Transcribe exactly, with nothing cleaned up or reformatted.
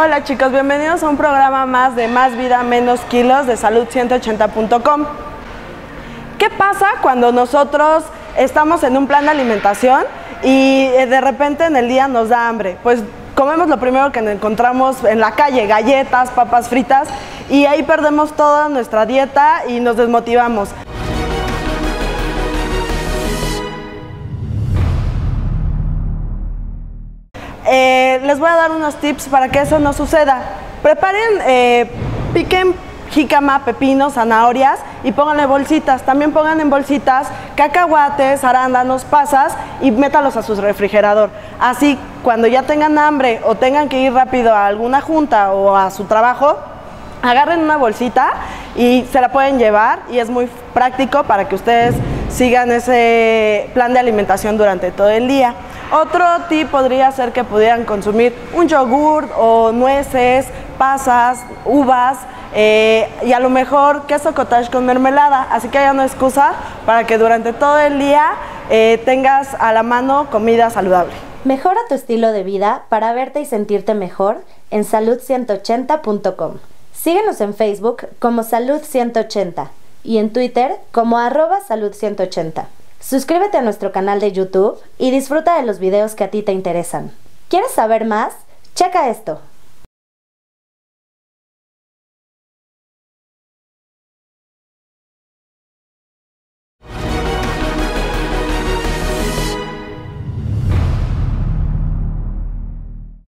Hola chicos, bienvenidos a un programa más de Más Vida, Menos Kilos de salud ciento ochenta punto com. ¿Qué pasa cuando nosotros estamos en un plan de alimentación y de repente en el día nos da hambre? Pues comemos lo primero que encontramos en la calle, galletas, papas fritas, y ahí perdemos toda nuestra dieta y nos desmotivamos. Eh, les voy a dar unos tips para que eso no suceda. Preparen, eh, piquen jícama, pepinos, zanahorias y pónganle bolsitas. También pongan en bolsitas cacahuates, arándanos, pasas y métalos a su refrigerador. Así, cuando ya tengan hambre o tengan que ir rápido a alguna junta o a su trabajo, agarren una bolsita y se la pueden llevar, y es muy práctico para que ustedes sigan ese plan de alimentación durante todo el día. Otro tip podría ser que pudieran consumir un yogur o nueces, pasas, uvas eh, y a lo mejor queso cottage con mermelada. Así que hay una excusa para que durante todo el día eh, tengas a la mano comida saludable. Mejora tu estilo de vida para verte y sentirte mejor en salud ciento ochenta punto com. Síguenos en Facebook como salud ciento ochenta y en Twitter como arroba salud ciento ochenta. Suscríbete a nuestro canal de YouTube y disfruta de los videos que a ti te interesan. ¿Quieres saber más? Checa esto.